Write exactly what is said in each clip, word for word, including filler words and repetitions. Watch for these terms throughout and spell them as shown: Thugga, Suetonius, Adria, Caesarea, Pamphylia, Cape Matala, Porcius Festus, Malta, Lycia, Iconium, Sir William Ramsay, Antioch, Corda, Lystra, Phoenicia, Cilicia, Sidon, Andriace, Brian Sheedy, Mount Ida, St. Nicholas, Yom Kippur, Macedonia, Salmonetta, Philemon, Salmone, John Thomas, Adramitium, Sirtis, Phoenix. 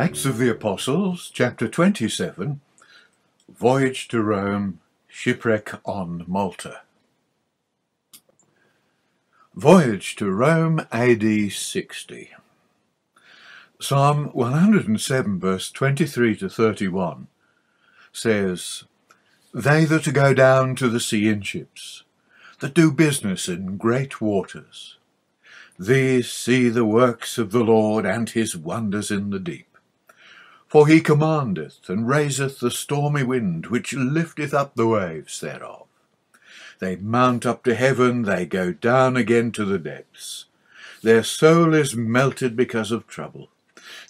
Acts of the Apostles, chapter twenty-seven, Voyage to Rome, Shipwreck on Malta. Voyage to Rome, A D sixty. Psalm one hundred seven, verse twenty-three to thirty-one says, "They that go down to the sea in ships, that do business in great waters, these see the works of the Lord and his wonders in the deep. For he commandeth and raiseth the stormy wind, which lifteth up the waves thereof. They mount up to heaven, they go down again to the depths. Their soul is melted because of trouble.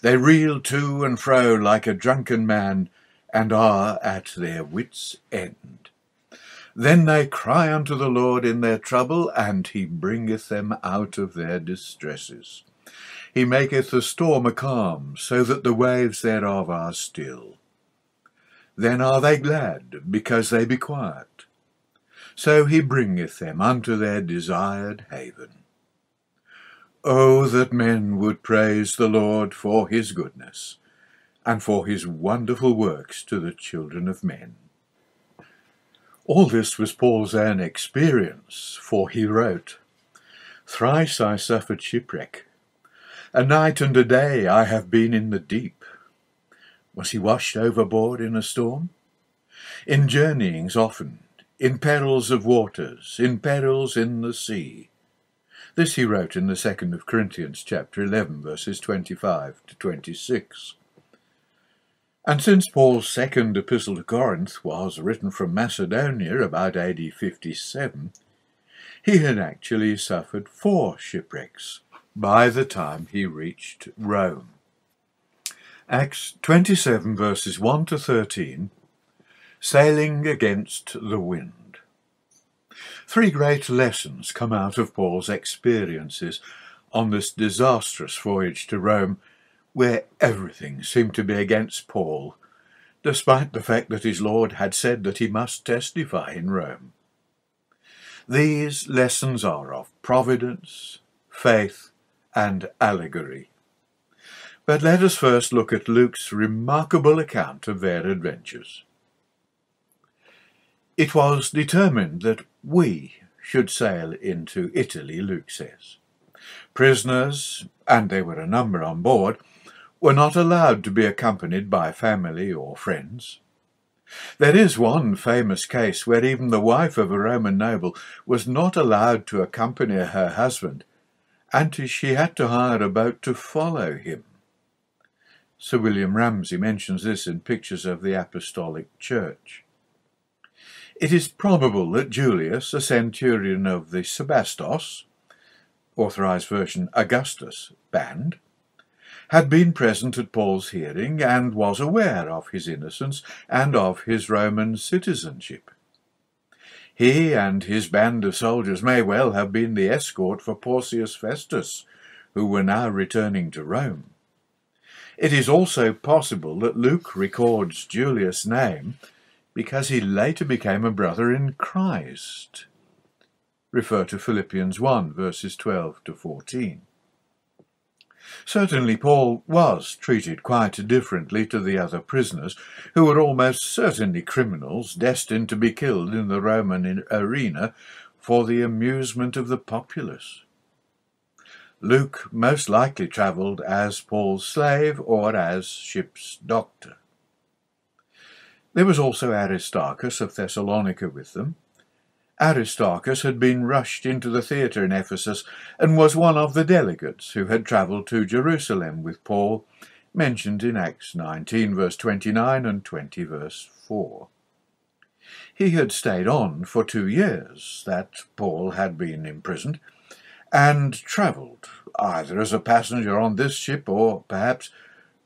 They reel to and fro like a drunken man, and are at their wits' end. Then they cry unto the Lord in their trouble, and he bringeth them out of their distresses. He maketh the storm a calm, so that the waves thereof are still. Then are they glad, because they be quiet. So he bringeth them unto their desired haven. O that men would praise the Lord for his goodness, and for his wonderful works to the children of men." All this was Paul's own experience, for he wrote, "Thrice I suffered shipwreck. A night and a day I have been in the deep." Was he washed overboard in a storm? "In journeyings often, in perils of waters, in perils in the sea." This he wrote in the second of Corinthians, chapter eleven, verses twenty-five to twenty-six. And since Paul's second epistle to Corinth was written from Macedonia about A D fifty-seven, he had actually suffered four shipwrecks by the time he reached Rome. Acts twenty-seven, verses one to thirteen, Sailing Against the Wind. Three great lessons come out of Paul's experiences on this disastrous voyage to Rome, where everything seemed to be against Paul, despite the fact that his Lord had said that he must testify in Rome. These lessons are of providence, faith, and allegory. But let us first look at Luke's remarkable account of their adventures. "It was determined that we should sail into Italy," Luke says. Prisoners, and there were a number on board, were not allowed to be accompanied by family or friends. There is one famous case where even the wife of a Roman noble was not allowed to accompany her husband, and she had to hire a boat to follow him. Sir William Ramsay mentions this in Pictures of the Apostolic Church. It is probable that Julius, a centurion of the Sebastos, Authorised Version Augustus, banned, had been present at Paul's hearing and was aware of his innocence and of his Roman citizenship. He and his band of soldiers may well have been the escort for Porcius Festus, who were now returning to Rome. It is also possible that Luke records Julius' name because he later became a brother in Christ. Refer to Philippians one, verses twelve to fourteen. Certainly Paul was treated quite differently to the other prisoners, who were almost certainly criminals destined to be killed in the Roman arena for the amusement of the populace. Luke most likely travelled as Paul's slave or as ship's doctor. There was also Aristarchus of Thessalonica with them. Aristarchus had been rushed into the theatre in Ephesus and was one of the delegates who had travelled to Jerusalem with Paul, mentioned in Acts nineteen, verse twenty-nine and twenty, verse four. He had stayed on for two years that Paul had been imprisoned, and travelled either as a passenger on this ship or perhaps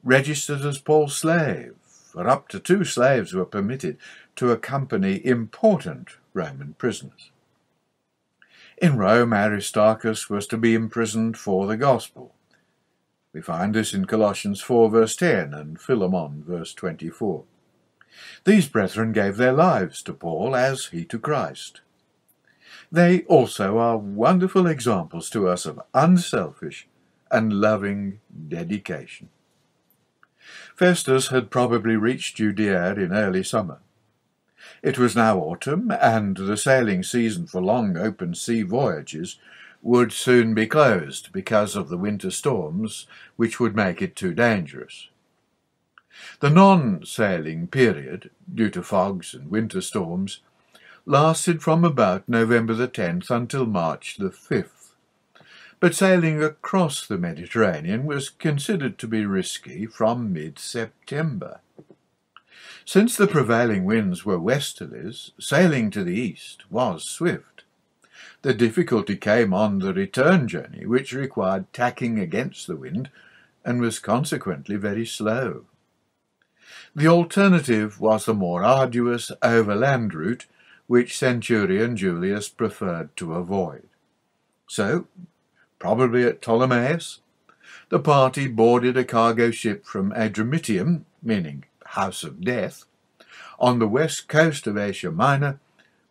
registered as Paul's slave, for up to two slaves were permitted to accompany important Roman prisoners. In Rome, Aristarchus was to be imprisoned for the gospel. We find this in Colossians four, verse ten, and Philemon, verse twenty-four. These brethren gave their lives to Paul as he to Christ. They also are wonderful examples to us of unselfish and loving dedication. Festus had probably reached Judea in early summer. It was now autumn, and the sailing season for long open sea voyages would soon be closed because of the winter storms, which would make it too dangerous. The non-sailing period, due to fogs and winter storms, lasted from about November the tenth until March the fifth, but sailing across the Mediterranean was considered to be risky from mid-September. Since the prevailing winds were westerlies, sailing to the east was swift. The difficulty came on the return journey, which required tacking against the wind and was consequently very slow. The alternative was the more arduous overland route, which Centurion Julius preferred to avoid. So, probably at Ptolemais, the party boarded a cargo ship from Adramitium, meaning House of Death, on the west coast of Asia Minor,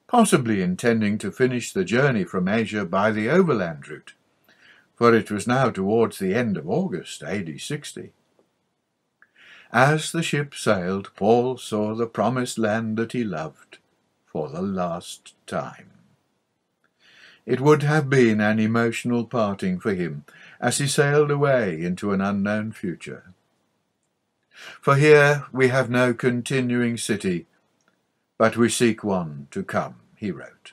possibly intending to finish the journey from Asia by the overland route, for it was now towards the end of August, A D sixty. As the ship sailed, Paul saw the promised land that he loved for the last time. It would have been an emotional parting for him as he sailed away into an unknown future. For here we have no continuing city, but we seek one to come, he wrote.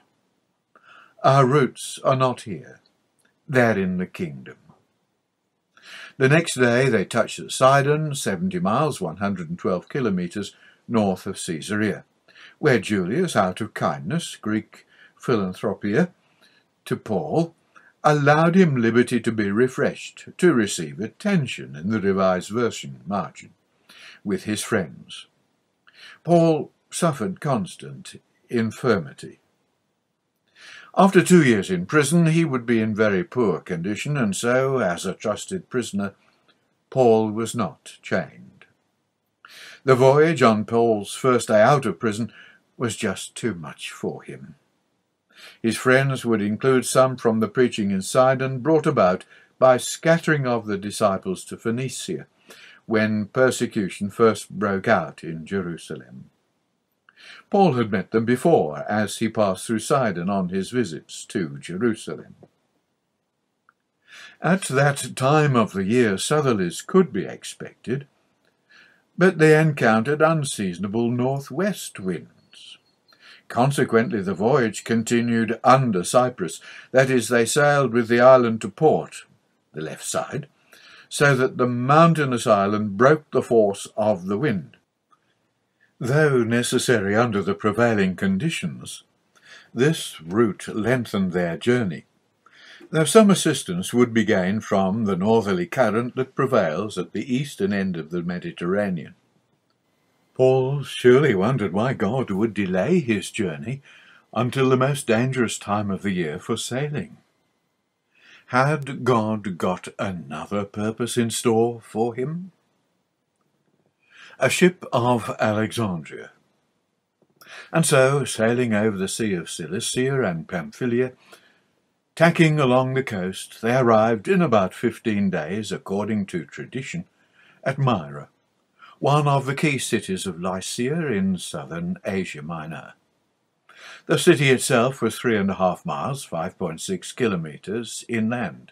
Our roots are not here, they're in the kingdom. The next day they touched at Sidon, seventy miles, one hundred twelve kilometres, north of Caesarea, where Julius, out of kindness, Greek philanthropia, to Paul, allowed him liberty to be refreshed, to receive attention in the Revised Version margin, with his friends. Paul suffered constant infirmity. After two years in prison, he would be in very poor condition, and so, as a trusted prisoner, Paul was not chained. The voyage on Paul's first day out of prison was just too much for him. His friends would include some from the preaching in Sidon, brought about by scattering of the disciples to Phoenicia, when persecution first broke out in Jerusalem. Paul had met them before, as he passed through Sidon on his visits to Jerusalem. At that time of the year southerlies could be expected, but they encountered unseasonable northwest winds. Consequently, the voyage continued under Cyprus, that is, they sailed with the island to port, the left side, so that the mountainous island broke the force of the wind. Though necessary under the prevailing conditions, this route lengthened their journey, though some assistance would be gained from the northerly current that prevails at the eastern end of the Mediterranean. Paul surely wondered why God would delay his journey until the most dangerous time of the year for sailing. Had God got another purpose in store for him? A ship of Alexandria. And so, sailing over the Sea of Cilicia and Pamphylia, tacking along the coast, they arrived in about fifteen days, according to tradition, at Myra, one of the key cities of Lycia in southern Asia Minor. The city itself was three and a half miles, five point six kilometres, inland.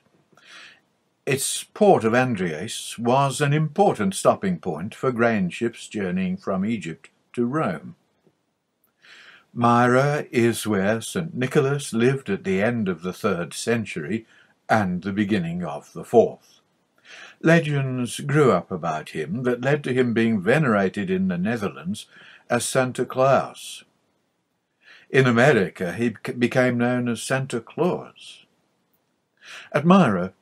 Its port of Andriace was an important stopping point for grain ships journeying from Egypt to Rome. Myra is where Saint Nicholas lived at the end of the third century and the beginning of the fourth. Legends grew up about him that led to him being venerated in the Netherlands as Santa Claus. In America he became known as Santa Claus. At Myra,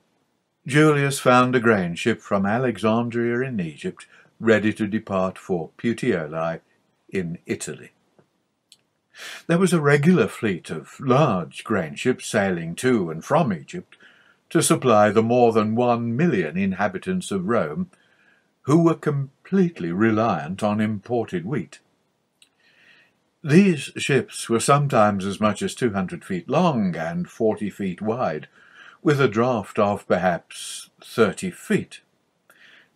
Julius found a grain ship from Alexandria in Egypt, ready to depart for Puteoli in Italy. There was a regular fleet of large grain ships sailing to and from Egypt to supply the more than one million inhabitants of Rome, who were completely reliant on imported wheat. These ships were sometimes as much as two hundred feet long and forty feet wide, with a draught of perhaps thirty feet.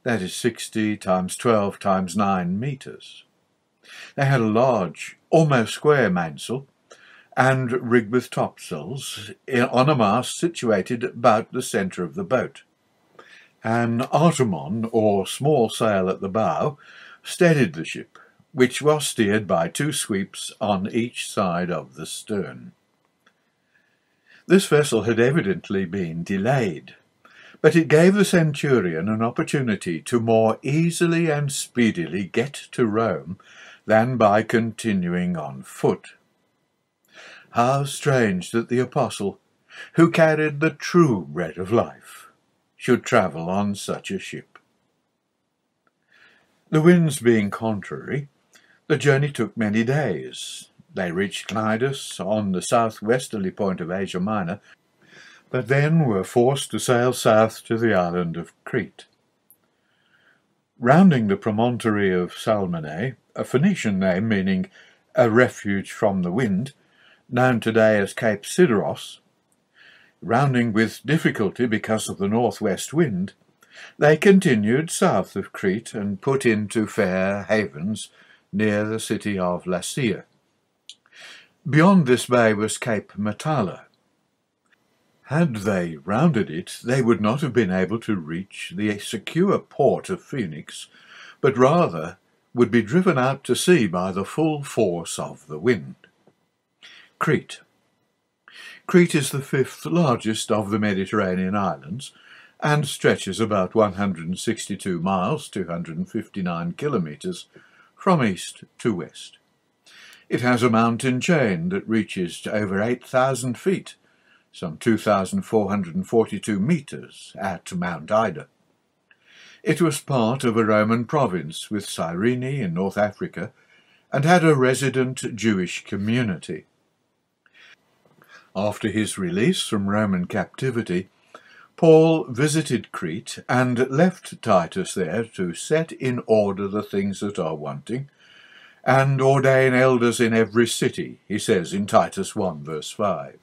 That is sixty times twelve times nine metres. They had a large, almost square mainsail, and rigged with topsails, on a mast situated about the centre of the boat. An artamon, or small sail at the bow, steadied the ship, which was steered by two sweeps on each side of the stern. This vessel had evidently been delayed, but it gave the centurion an opportunity to more easily and speedily get to Rome than by continuing on foot. How strange that the apostle, who carried the true bread of life, should travel on such a ship. The winds being contrary, the journey took many days. They reached Cnidus on the southwesterly point of Asia Minor, but then were forced to sail south to the island of Crete. Rounding the promontory of Salmone, a Phoenician name meaning a refuge from the wind, known today as Cape Sideros, rounding with difficulty because of the northwest wind, they continued south of Crete and put into fair havens near the city of Lasea. Beyond this bay was Cape Matala. Had they rounded it, they would not have been able to reach the secure port of Phoenix, but rather would be driven out to sea by the full force of the wind. Crete. Crete is the fifth largest of the Mediterranean islands, and stretches about one hundred sixty-two miles, two hundred fifty-nine kilometres, from east to west. It has a mountain chain that reaches to over eight thousand feet, some two thousand four hundred forty-two metres, at Mount Ida. It was part of a Roman province with Cyrene in North Africa, and had a resident Jewish community. After his release from Roman captivity, Paul visited Crete and left Titus there to set in order the things that are wanting, and ordain elders in every city, he says in Titus one verse five.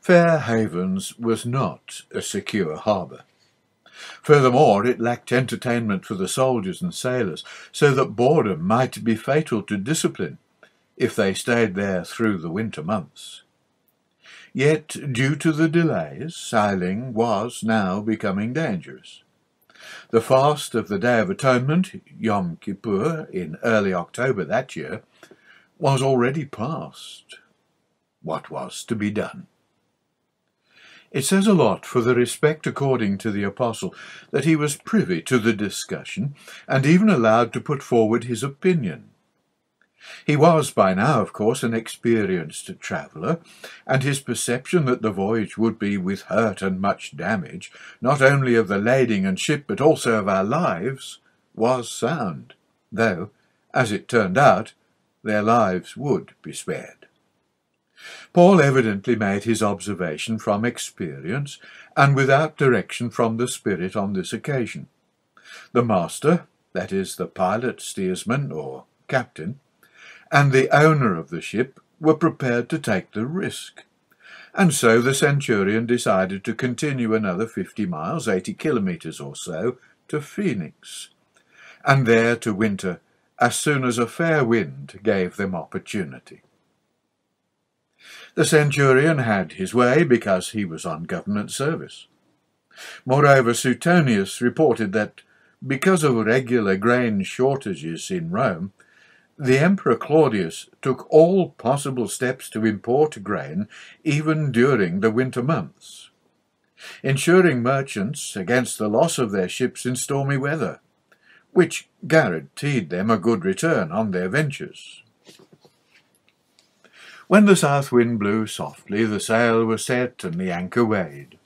Fair Havens was not a secure harbour. Furthermore, it lacked entertainment for the soldiers and sailors, so that boredom might be fatal to discipline if they stayed there through the winter months. Yet, due to the delays, sailing was now becoming dangerous. The fast of the Day of Atonement, Yom Kippur, in early October that year, was already past. What was to be done? It says a lot for the respect according to the Apostle that he was privy to the discussion and even allowed to put forward his opinion. He was by now, of course, an experienced traveller, and his perception that the voyage would be with hurt and much damage, not only of the lading and ship but also of our lives, was sound, though, as it turned out, their lives would be spared. Paul evidently made his observation from experience and without direction from the Spirit on this occasion. The master, that is, the pilot, steersman, or captain, and the owner of the ship were prepared to take the risk, and so the centurion decided to continue another fifty miles, eighty kilometres or so, to Phoenix, and there to winter as soon as a fair wind gave them opportunity. The centurion had his way because he was on government service. Moreover, Suetonius reported that, because of regular grain shortages in Rome, the Emperor Claudius took all possible steps to import grain even during the winter months, insuring merchants against the loss of their ships in stormy weather, which guaranteed them a good return on their ventures. When the south wind blew softly, the sail was set and the anchor weighed.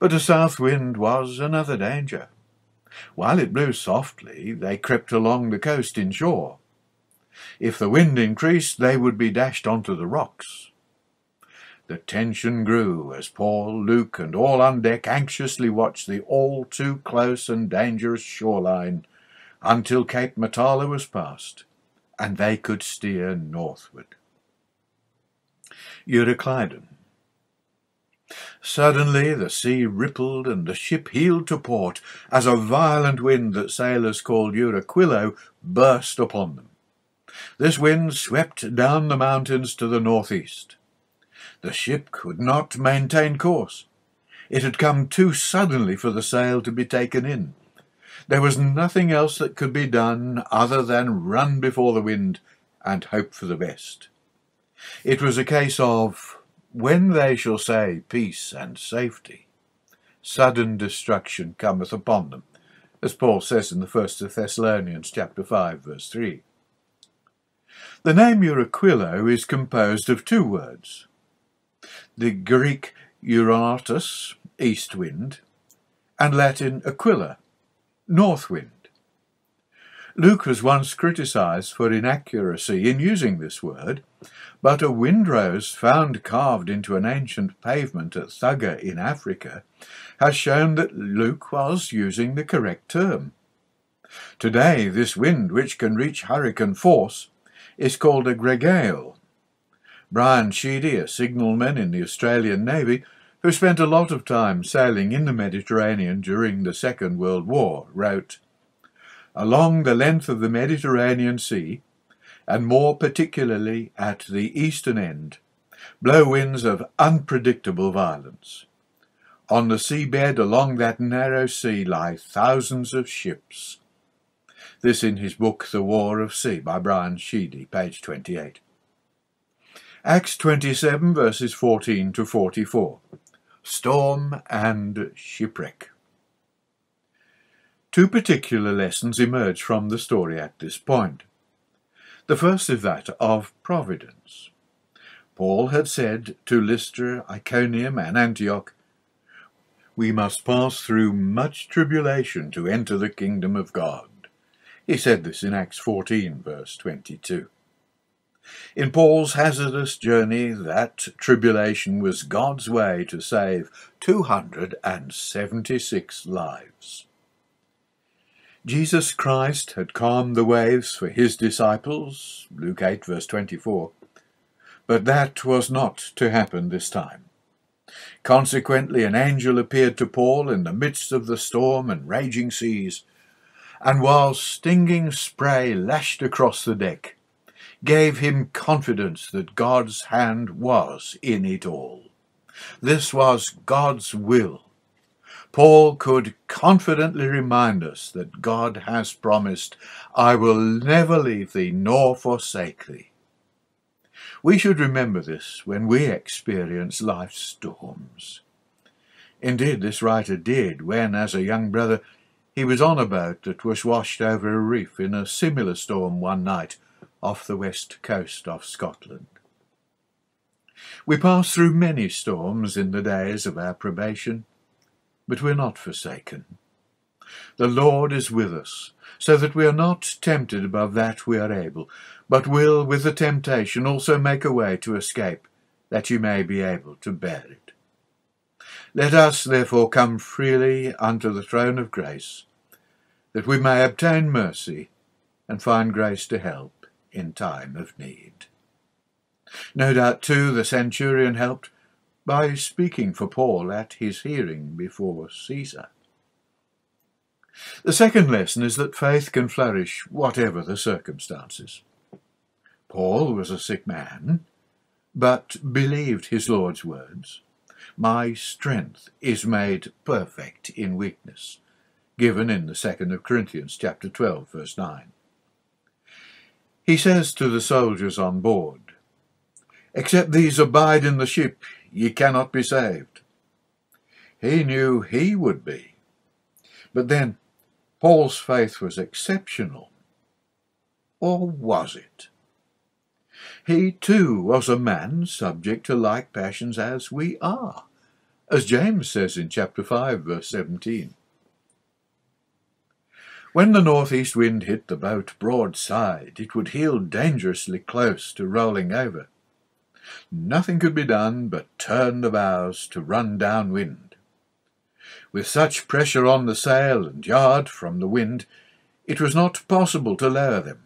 But a south wind was another danger. While it blew softly, they crept along the coast inshore. If the wind increased, they would be dashed onto the rocks. The tension grew as Paul, Luke, and all on deck anxiously watched the all-too-close and dangerous shoreline until Cape Matala was passed, and they could steer northward. Euroclydon. Suddenly the sea rippled and the ship heeled to port as a violent wind that sailors called Euroclydon burst upon them. This wind swept down the mountains to the northeast. The ship could not maintain course. It had come too suddenly for the sail to be taken in. There was nothing else that could be done other than run before the wind and hope for the best. It was a case of, when they shall say peace and safety, sudden destruction cometh upon them, as Paul says in the first of Thessalonians chapter five, verse three. The name Euroclydon is composed of two words. The Greek Euronatus, east wind, and Latin aquila, north wind. Luke was once criticised for inaccuracy in using this word, but a windrose found carved into an ancient pavement at Thugga in Africa has shown that Luke was using the correct term. Today this wind, which can reach hurricane force, is called a gregale. Brian Sheedy, a signalman in the Australian Navy, who spent a lot of time sailing in the Mediterranean during the Second World War, wrote, "Along the length of the Mediterranean Sea, and more particularly at the eastern end, blow winds of unpredictable violence. On the seabed along that narrow sea lie thousands of ships." This in his book The War of Sea by Brian Sheedy, page twenty-eight. Acts twenty-seven, verses fourteen to forty-four. Storm and shipwreck. Two particular lessons emerge from the story at this point. The first is that of providence. Paul had said to Lystra, Iconium, and Antioch, "We must pass through much tribulation to enter the kingdom of God." He said this in Acts fourteen, verse twenty-two. In Paul's hazardous journey, that tribulation was God's way to save two hundred seventy-six lives. Jesus Christ had calmed the waves for his disciples, Luke eight, verse twenty-four, but that was not to happen this time. Consequently, an angel appeared to Paul in the midst of the storm and raging seas, and while stinging spray lashed across the deck, gave him confidence that God's hand was in it all. This was God's will. Paul could confidently remind us that God has promised, "I will never leave thee nor forsake thee." We should remember this when we experience life's storms. Indeed, this writer did when, as a young brother, he was on a boat that was washed over a reef in a similar storm one night off the west coast of Scotland. We pass through many storms in the days of our probation, but we're not forsaken. The Lord is with us, so that we are not tempted above that we are able, but will with the temptation also make a way to escape, that you may be able to bear it. Let us therefore come freely unto the throne of grace, that we may obtain mercy and find grace to help in time of need. No doubt, too, the centurion helped by speaking for Paul at his hearing before Caesar. The second lesson is that faith can flourish whatever the circumstances. Paul was a sick man, but believed his Lord's words, "My strength is made perfect in weakness," given in the second of Corinthians chapter twelve, verse nine. He says to the soldiers on board, "Except these abide in the ship, ye cannot be saved." He knew he would be. But then, Paul's faith was exceptional. Or was it? He too was a man subject to like passions as we are, as James says in chapter five, verse seventeen. When the northeast wind hit the boat broadside, it would heel dangerously close to rolling over. Nothing could be done but turn the bows to run downwind. With such pressure on the sail and yard from the wind, it was not possible to lower them.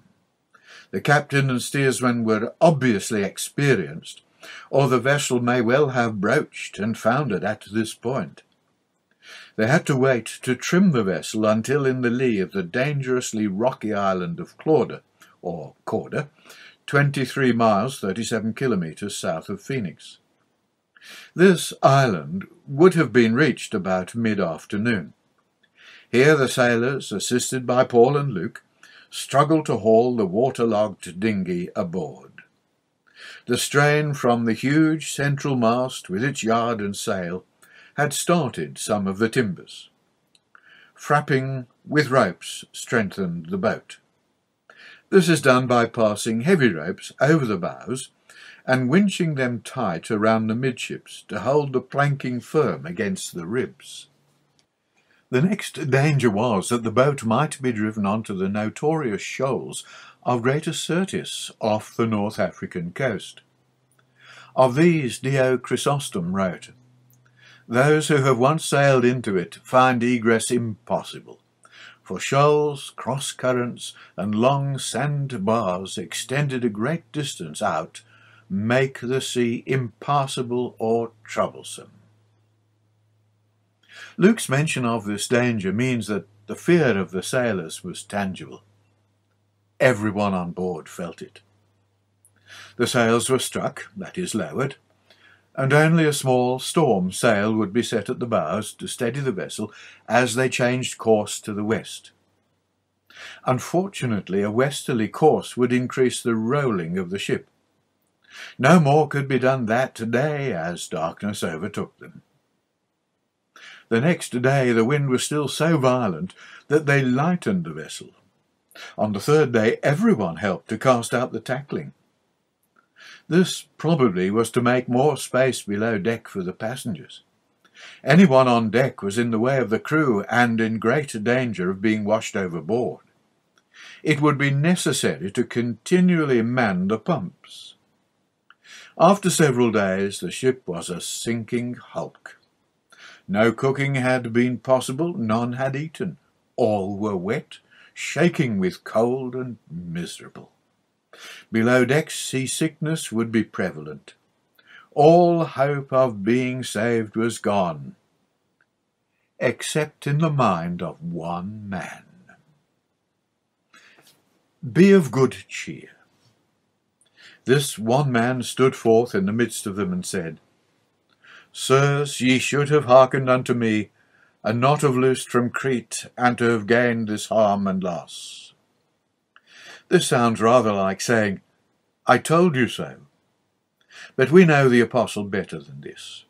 The captain and steersman were obviously experienced, or the vessel may well have broached and foundered at this point. They had to wait to trim the vessel until in the lee of the dangerously rocky island of Corda, or Corda, twenty-three miles, thirty-seven kilometres south of Phoenix. This island would have been reached about mid-afternoon. Here the sailors, assisted by Paul and Luke, struggled to haul the waterlogged dinghy aboard. The strain from the huge central mast, with its yard and sail, had started some of the timbers. Frapping with ropes strengthened the boat. This is done by passing heavy ropes over the bows and winching them tight around the midships to hold the planking firm against the ribs. The next danger was that the boat might be driven onto the notorious shoals of Greater Sirtis off the North African coast. Of these Dio Chrysostom wrote, "Those who have once sailed into it find egress impossible, for shoals, cross-currents, and long sand bars extended a great distance out make the sea impassable or troublesome." Luke's mention of this danger means that the fear of the sailors was tangible. Everyone on board felt it. The sails were struck, that is, lowered, and only a small storm sail would be set at the bows to steady the vessel as they changed course to the west. Unfortunately, a westerly course would increase the rolling of the ship. No more could be done that day as darkness overtook them. The next day the wind was still so violent that they lightened the vessel. On the third day everyone helped to cast out the tackling. This probably was to make more space below deck for the passengers. Anyone on deck was in the way of the crew and in greater danger of being washed overboard. It would be necessary to continually man the pumps. After several days the ship was a sinking hulk. No cooking had been possible, none had eaten. All were wet, shaking with cold and miserable. Below deck seasickness would be prevalent. All hope of being saved was gone, except in the mind of one man. Be of good cheer. This one man stood forth in the midst of them and said, "Sirs, ye should have hearkened unto me, and not have loosed from Crete, and to have gained this harm and loss." This sounds rather like saying, "I told you so." But we know the apostle better than this.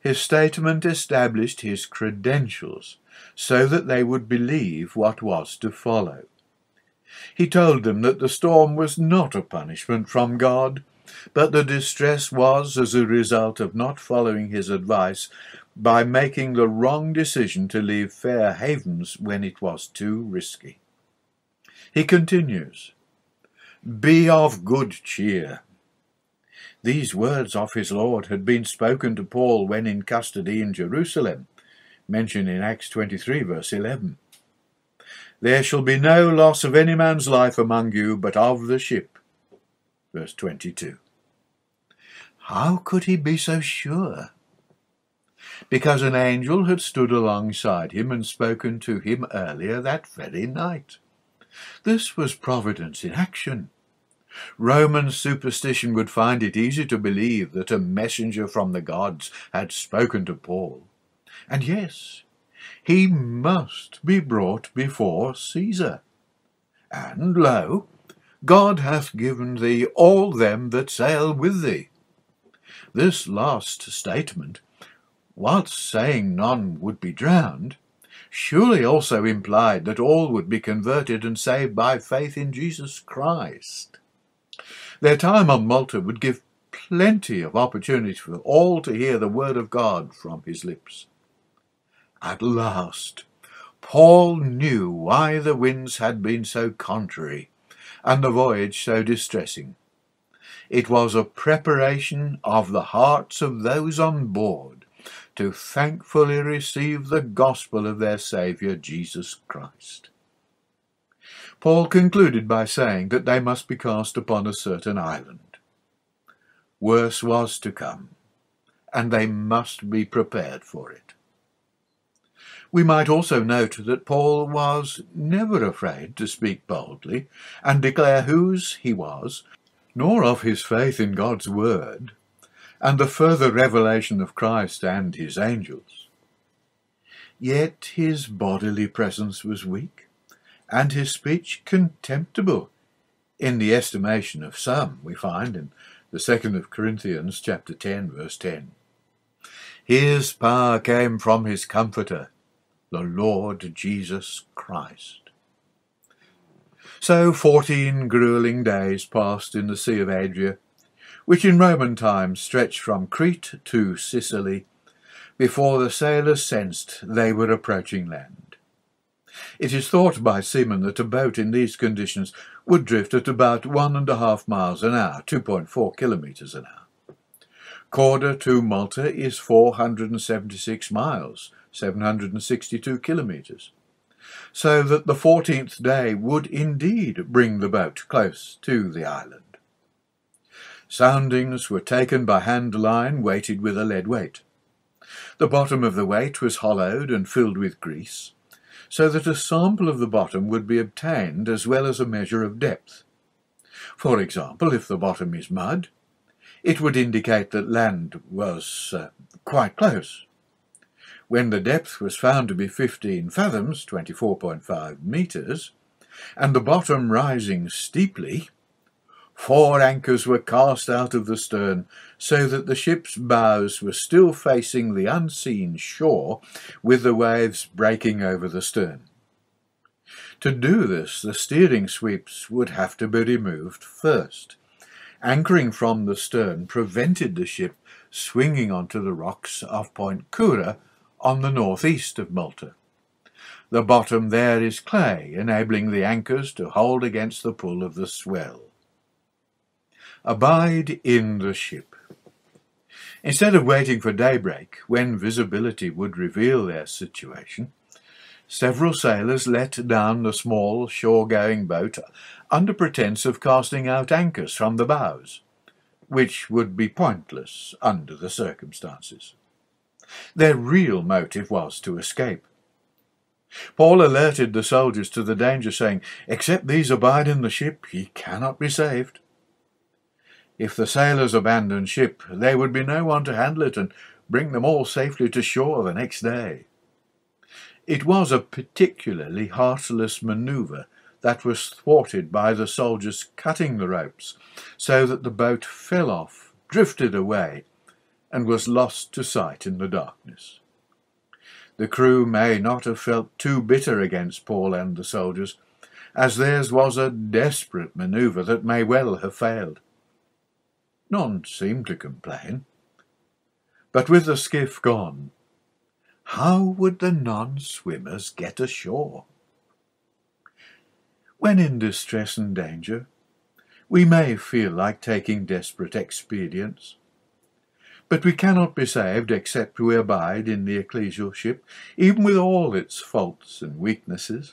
His statement established his credentials so that they would believe what was to follow. He told them that the storm was not a punishment from God, but the distress was as a result of not following his advice by making the wrong decision to leave fair havens when it was too risky. He continues, "Be of good cheer." These words of his Lord had been spoken to Paul when in custody in Jerusalem, mentioned in Acts twenty-three, verse eleven. "There shall be no loss of any man's life among you, but of the ship." Verse twenty-two. How could he be so sure? Because an angel had stood alongside him and spoken to him earlier that very night. This was providence in action. Roman superstition would find it easy to believe that a messenger from the gods had spoken to Paul. And yes, he must be brought before Caesar. And lo, God hath given thee all them that sail with thee. This last statement, whilst saying none would be drowned, surely also implied that all would be converted and saved by faith in Jesus Christ. Their time on Malta would give plenty of opportunity for all to hear the word of God from his lips. At last, Paul knew why the winds had been so contrary and the voyage so distressing. It was a preparation of the hearts of those on board to thankfully receive the gospel of their Saviour, Jesus Christ. Paul concluded by saying that they must be cast upon a certain island. Worse was to come, and they must be prepared for it. We might also note that Paul was never afraid to speak boldly and declare whose he was, nor of his faith in God's word, and the further revelation of Christ and his angels. Yet his bodily presence was weak, and his speech contemptible, in the estimation of some, we find in the second of Corinthians chapter ten, verse ten. His power came from his comforter, the Lord Jesus Christ. So fourteen gruelling days passed in the Sea of Adria, which in Roman times stretched from Crete to Sicily, before the sailors sensed they were approaching land. It is thought by seamen that a boat in these conditions would drift at about one and a half miles an hour, two point four kilometres an hour. Corda to Malta is four hundred seventy-six miles, seven hundred sixty-two kilometres, so that the fourteenth day would indeed bring the boat close to the island. Soundings were taken by hand line weighted with a lead weight. The bottom of the weight was hollowed and filled with grease, so that a sample of the bottom would be obtained as well as a measure of depth. For example, if the bottom is mud, it would indicate that land was uh, quite close. When the depth was found to be fifteen fathoms, twenty-four point five metres, and the bottom rising steeply, four anchors were cast out of the stern, so that the ship's bows were still facing the unseen shore, with the waves breaking over the stern. To do this, the steering sweeps would have to be removed first. Anchoring from the stern prevented the ship swinging onto the rocks off Point Cura, on the northeast of Malta. The bottom there is clay, enabling the anchors to hold against the pull of the swell. Abide in the ship. Instead of waiting for daybreak, when visibility would reveal their situation, several sailors let down the small shore-going boat under pretence of casting out anchors from the bows, which would be pointless under the circumstances. Their real motive was to escape. Paul alerted the soldiers to the danger, saying, "Except these abide in the ship, ye cannot be saved." If the sailors abandoned ship, there would be no one to handle it and bring them all safely to shore the next day. It was a particularly heartless manoeuvre that was thwarted by the soldiers cutting the ropes, so that the boat fell off, drifted away, and was lost to sight in the darkness. The crew may not have felt too bitter against Paul and the soldiers, as theirs was a desperate manoeuvre that may well have failed. None seemed to complain. But with the skiff gone, how would the non-swimmers get ashore? When in distress and danger, we may feel like taking desperate expedients. But we cannot be saved except we abide in the ecclesial ship, even with all its faults and weaknesses.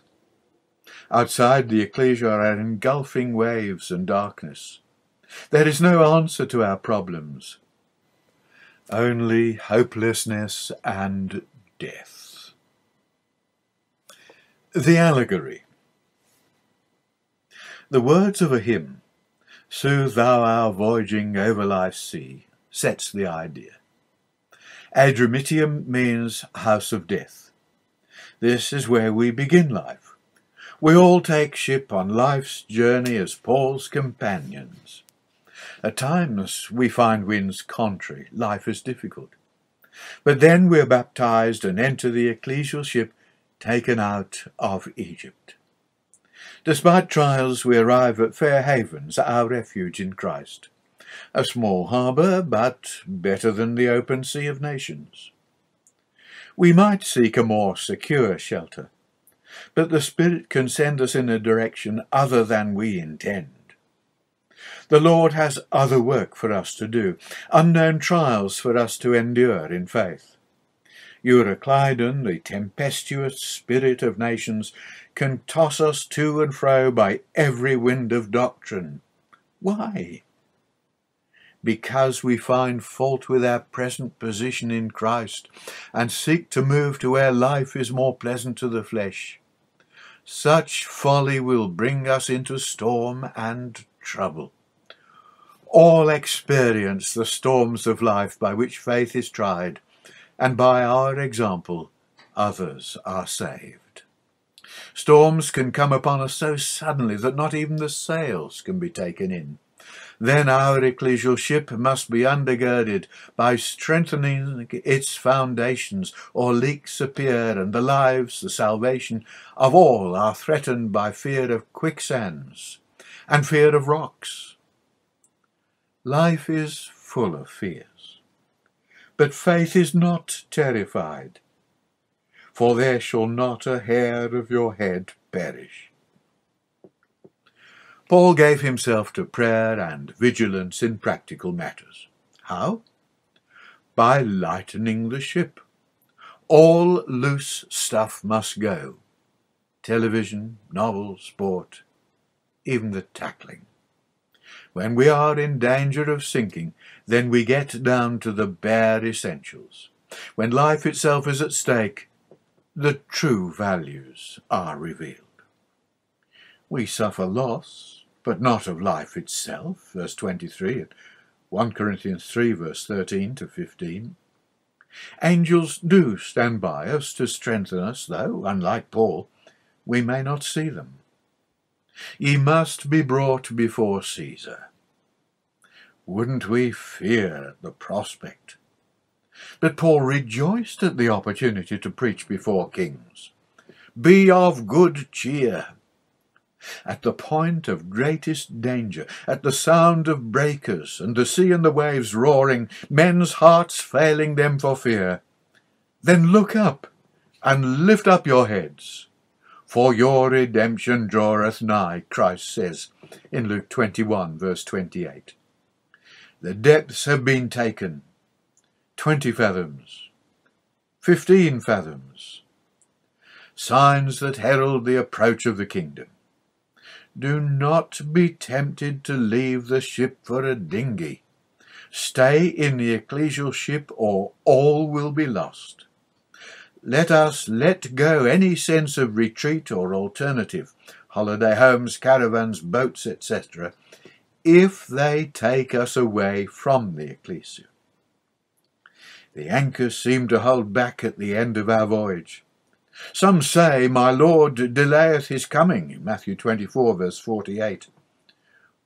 Outside the ecclesia are engulfing waves and darkness. There is no answer to our problems, only hopelessness and death. The Allegory. The words of a hymn, "Soothe thou our voyaging over life's sea," sets the idea. Adramitium means house of death. This is where we begin life. We all take ship on life's journey as Paul's companions. At times we find winds contrary, life is difficult. But then we are baptized and enter the ecclesial ship, taken out of Egypt. Despite trials, we arrive at fair havens, our refuge in Christ. A small harbour, but better than the open sea of nations. We might seek a more secure shelter, but the Spirit can send us in a direction other than we intend. The Lord has other work for us to do, unknown trials for us to endure in faith. Euroclydon, the tempestuous spirit of nations, can toss us to and fro by every wind of doctrine. Why? because we find fault with our present position in Christ and seek to move to where life is more pleasant to the flesh. Such folly will bring us into storm and trouble. All experience the storms of life by which faith is tried, and by our example others are saved. Storms can come upon us so suddenly that not even the sails can be taken in. Then our ecclesial ship must be undergirded by strengthening its foundations, or leaks appear, and the lives, the salvation of all are threatened by fear of quicksands and fear of rocks. Life is full of fears, but faith is not terrified, for there shall not a hair of your head perish. Paul gave himself to prayer and vigilance in practical matters. How? By lightening the ship. All loose stuff must go. Television, novels, sport, even the tackling. When we are in danger of sinking, then we get down to the bare essentials. When life itself is at stake, the true values are revealed. We suffer loss, but not of life itself, verse twenty-three, and First Corinthians three, verse thirteen to fifteen. Angels do stand by us to strengthen us, though, unlike Paul, we may not see them. Ye must be brought before Caesar. Wouldn't we fear the prospect? But Paul rejoiced at the opportunity to preach before kings. Be of good cheer. At the point of greatest danger, at the sound of breakers, and the sea and the waves roaring, men's hearts failing them for fear, then look up, and lift up your heads, for your redemption draweth nigh, Christ says in Luke twenty-one, verse twenty-eight. The depths have been taken, twenty fathoms, fifteen fathoms, signs that herald the approach of the kingdom. Do not be tempted to leave the ship for a dinghy. Stay in the ecclesial ship, or all will be lost. Let us let go any sense of retreat or alternative, holiday homes, caravans, boats, et cetera, if they take us away from the ecclesia. The anchor seemed to hold back at the end of our voyage. Some say, my Lord delayeth his coming, Matthew twenty-four, verse forty-eight.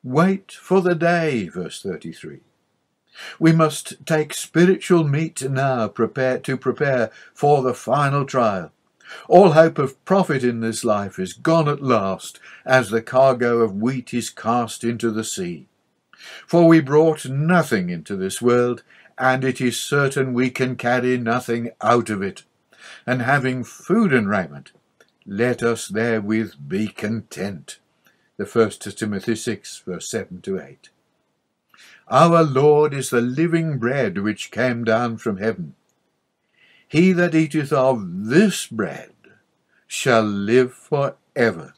Wait for the day, verse thirty-three. We must take spiritual meat now prepare, to prepare for the final trial. All hope of profit in this life is gone at last, as the cargo of wheat is cast into the sea. For we brought nothing into this world, and it is certain we can carry nothing out of it. And having food and raiment, let us therewith be content. The First Timothy six, verse seven to eight. Our Lord is the living bread which came down from heaven. He that eateth of this bread shall live for ever.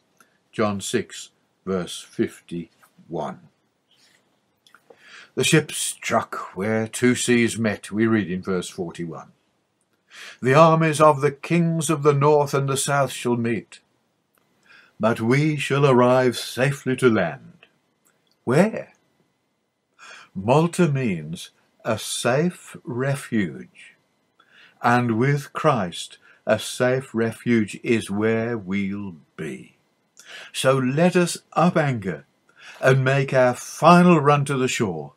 John six, verse fifty-one. The ship struck where two seas met, we read in verse forty-one. The armies of the kings of the north and the south shall meet. But we shall arrive safely to land. Where? Malta means a safe refuge. And with Christ, a safe refuge is where we'll be. So let us up anchor and make our final run to the shore.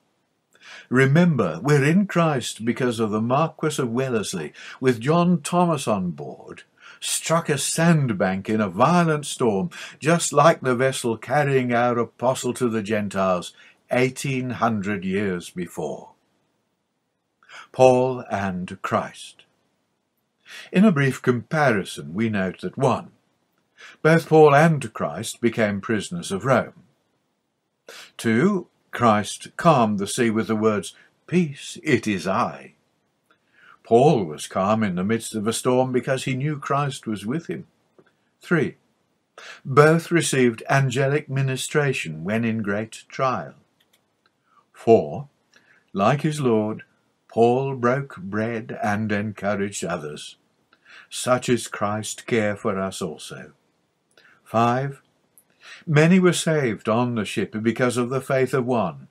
Remember, we're in Christ because of the Marquess of Wellesley, with John Thomas on board, struck a sandbank in a violent storm, just like the vessel carrying our apostle to the Gentiles eighteen hundred years before. Paul and Christ. In a brief comparison, we note that one, both Paul and Christ became prisoners of Rome. Two, Christ calmed the sea with the words, Peace, it is I. Paul was calm in the midst of a storm because he knew Christ was with him. Three. Both received angelic ministration when in great trial. Four. Like his Lord, Paul broke bread and encouraged others. Such is Christ's care for us also. Five. Many were saved on the ship because of the faith of one.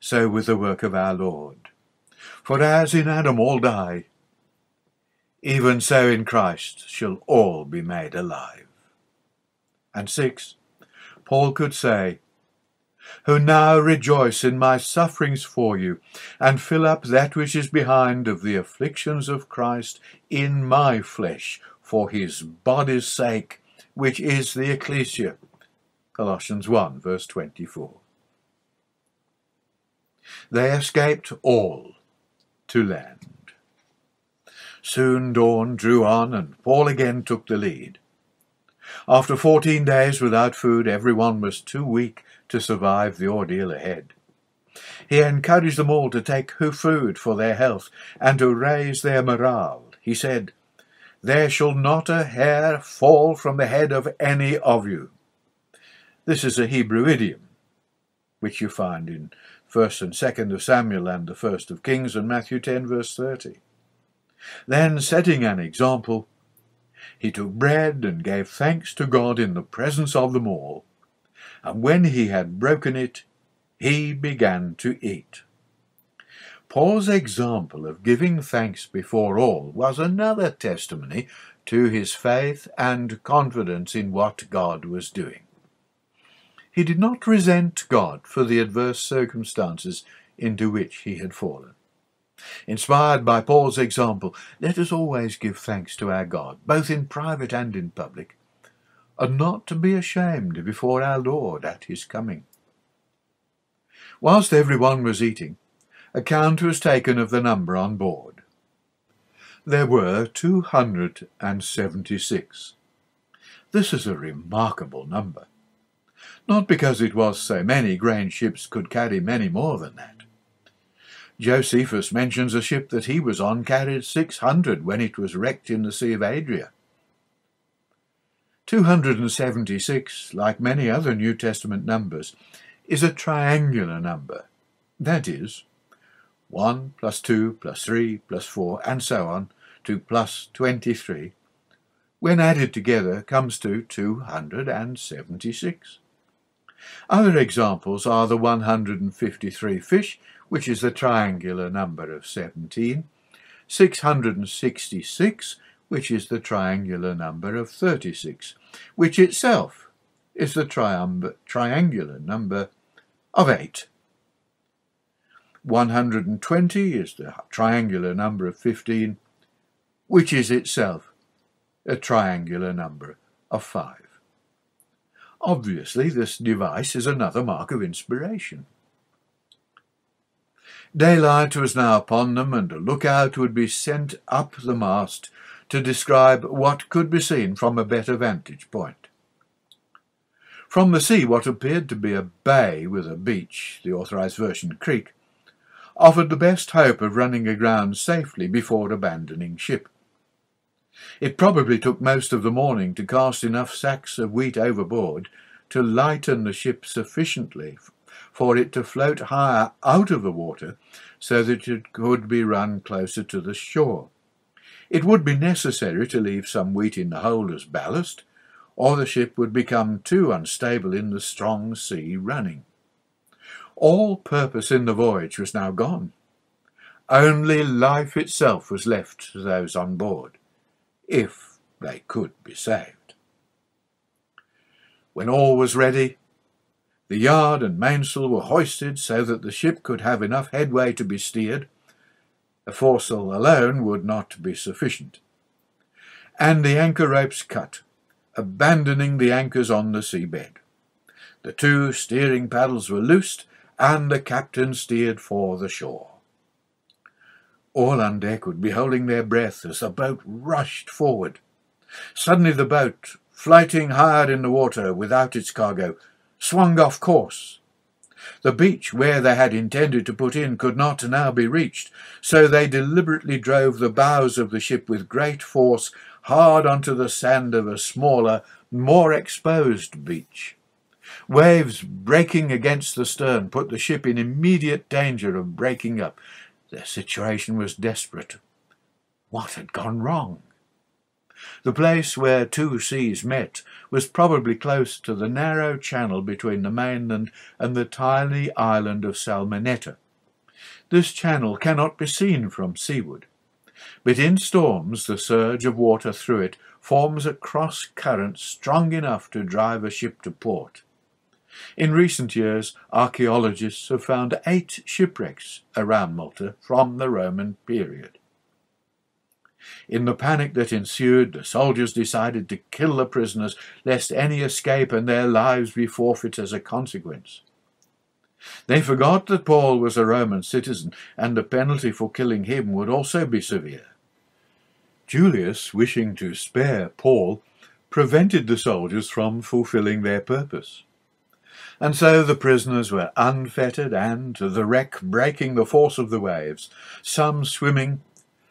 So with the work of our Lord. For as in Adam all die, even so in Christ shall all be made alive. And six. Paul could say, who now rejoice in my sufferings for you, and fill up that which is behind of the afflictions of Christ in my flesh, for his body's sake, which is the Ecclesia. Colossians one, verse twenty-four. They escaped all to land. Soon dawn drew on, and Paul again took the lead. After fourteen days without food, everyone was too weak to survive the ordeal ahead. He encouraged them all to take food for their health and to raise their morale. He said, there shall not a hair fall from the head of any of you. This is a Hebrew idiom, which you find in first and second of Samuel and the first of Kings and Matthew ten, verse thirty. Then, setting an example, he took bread and gave thanks to God in the presence of them all. And when he had broken it, he began to eat. Paul's example of giving thanks before all was another testimony to his faith and confidence in what God was doing. He did not resent God for the adverse circumstances into which he had fallen. Inspired by Paul's example, let us always give thanks to our God, both in private and in public, and not to be ashamed before our Lord at his coming. Whilst everyone was eating, account was taken of the number on board. There were two hundred and seventy-six. This is a remarkable number. Not because it was so many grain ships could carry many more than that. Josephus mentions a ship that he was on carried six hundred when it was wrecked in the Sea of Adria. two hundred seventy-six, like many other New Testament numbers, is a triangular number, that is, one plus two plus three plus four and so on to plus twenty-three, when added together comes to two hundred seventy-six. Other examples are the one hundred fifty-three fish, which is the triangular number of seventeen, six hundred sixty-six, which is the triangular number of thirty-six, which itself is the trium triangular number of eight. one hundred twenty is the triangular number of fifteen, which is itself a triangular number of five. Obviously, this device is another mark of inspiration. Daylight was now upon them, and a lookout would be sent up the mast to describe what could be seen from a better vantage point. From the sea, what appeared to be a bay with a beach, the Authorised Version creek, offered the best hope of running aground safely before abandoning ship. It probably took most of the morning to cast enough sacks of wheat overboard to lighten the ship sufficiently for it to float higher out of the water so that it could be run closer to the shore. It would be necessary to leave some wheat in the hold as ballast, or the ship would become too unstable in the strong sea running. All purpose in the voyage was now gone. Only life itself was left to those on board, if they could be saved. When all was ready, the yard and mainsail were hoisted so that the ship could have enough headway to be steered. The foresail alone would not be sufficient, and the anchor ropes cut, abandoning the anchors on the seabed. The two steering paddles were loosed, and the captain steered for the shore. All on deck would be holding their breath as the boat rushed forward. Suddenly the boat, floating higher in the water without its cargo, swung off course. The beach where they had intended to put in could not now be reached, so they deliberately drove the bows of the ship with great force hard onto the sand of a smaller, more exposed beach. Waves breaking against the stern put the ship in immediate danger of breaking up. Their situation was desperate. What had gone wrong? The place where two seas met was probably close to the narrow channel between the mainland and the tiny island of Salmonetta. This channel cannot be seen from seaward, but in storms the surge of water through it forms a cross-current strong enough to drive a ship to port. In recent years, archaeologists have found eight shipwrecks around Malta from the Roman period. In the panic that ensued, the soldiers decided to kill the prisoners, lest any escape and their lives be forfeit as a consequence. They forgot that Paul was a Roman citizen, and the penalty for killing him would also be severe. Julius, wishing to spare Paul, prevented the soldiers from fulfilling their purpose. And so the prisoners were unfettered and, to the wreck, breaking the force of the waves, some swimming,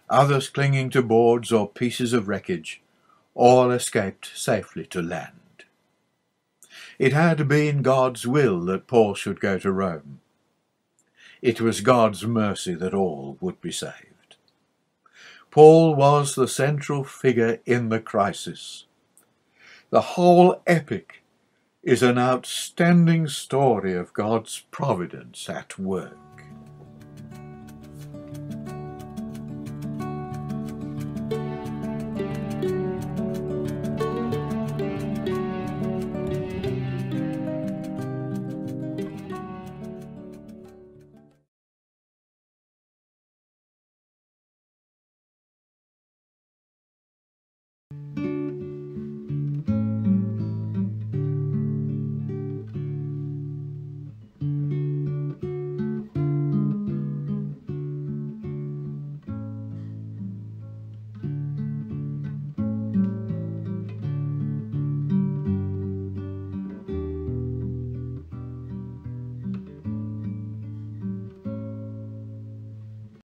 others clinging to boards or pieces of wreckage. All escaped safely to land. It had been God's will that Paul should go to Rome. It was God's mercy that all would be saved. Paul was the central figure in the crisis. The whole epic is an outstanding story of God's providence at work.